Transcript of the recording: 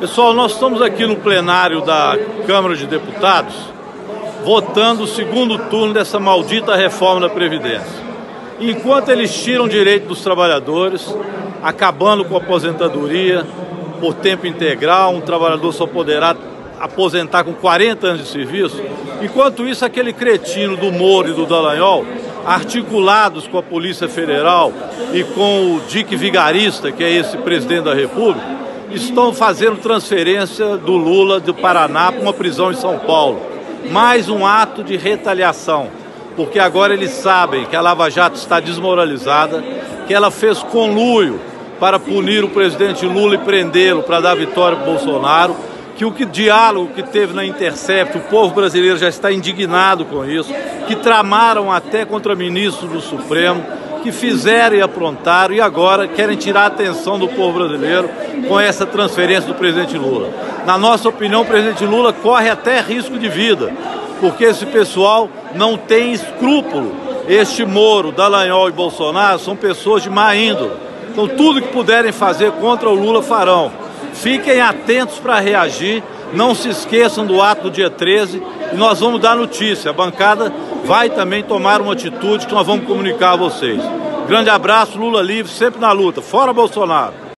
Pessoal, nós estamos aqui no plenário da Câmara de Deputados votando o segundo turno dessa maldita reforma da Previdência. Enquanto eles tiram o direito dos trabalhadores, acabando com a aposentadoria por tempo integral, um trabalhador só poderá aposentar com 40 anos de serviço, enquanto isso aquele cretino do Moro e do Dallagnol, articulados com a Polícia Federal e com o Dick Vigarista, que é esse presidente da República, estão fazendo transferência do Lula do Paraná para uma prisão em São Paulo. Mais um ato de retaliação, porque agora eles sabem que a Lava Jato está desmoralizada, que ela fez conluio para punir o presidente Lula e prendê-lo para dar vitória para Bolsonaro, que o diálogo que teve na Intercept, o povo brasileiro já está indignado com isso, que tramaram até contra ministros do Supremo, que fizeram e aprontaram e agora querem tirar a atenção do povo brasileiro com essa transferência do presidente Lula. Na nossa opinião, o presidente Lula corre até risco de vida, porque esse pessoal não tem escrúpulo. Este Moro, Dallagnol e Bolsonaro são pessoas de má índole. Então tudo que puderem fazer contra o Lula farão. Fiquem atentos para reagir, não se esqueçam do ato do dia 13 e nós vamos dar notícia. A bancada vai também tomar uma atitude que nós vamos comunicar a vocês. Grande abraço, Lula livre, sempre na luta. Fora Bolsonaro!